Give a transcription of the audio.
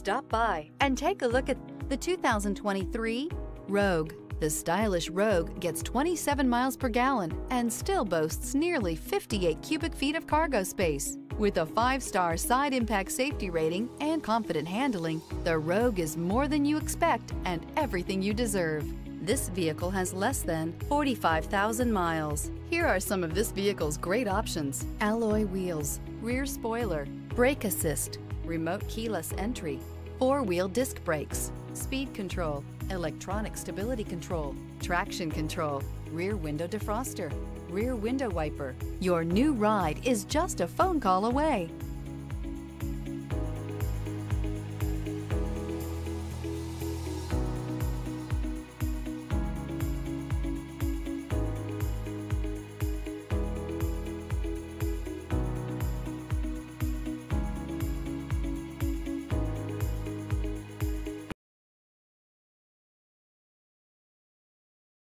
Stop by and take a look at the 2023 Rogue. The stylish Rogue gets 27 miles per gallon and still boasts nearly 58 cubic feet of cargo space. With a 5-star side impact safety rating and confident handling, the Rogue is more than you expect and everything you deserve. This vehicle has less than 45,000 miles. Here are some of this vehicle's great options: alloy wheels, rear spoiler, brake assist, remote keyless entry, 4-wheel disc brakes, speed control, electronic stability control, traction control, rear window defroster, rear window wiper. Your new ride is just a phone call away.